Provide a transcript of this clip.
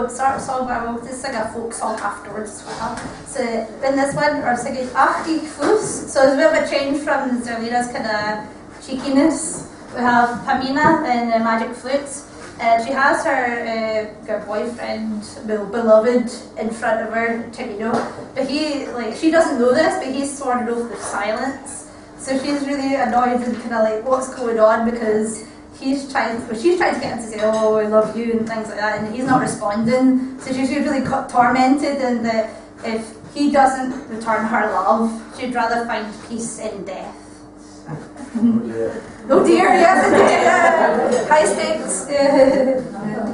Mozart song, but I wanted to sing a folk song afterwards as well. So in this one, we're singing Ach, ich fühls. So it's a bit of a change from Zerlina's kind of cheekiness. We have Pamina in The Magic Flute. She has her boyfriend, beloved, in front of her, Pamina. But she doesn't know this, but he's sworn oath of silence. So she's really annoyed and kind of like, what's going on? Because she's trying to get him to say, oh, I love you and things like that, and he's not responding. So she's really tormented, and that if he doesn't return her love, she'd rather find peace in death. Oh dear. Oh dear, yes, dear. High stakes.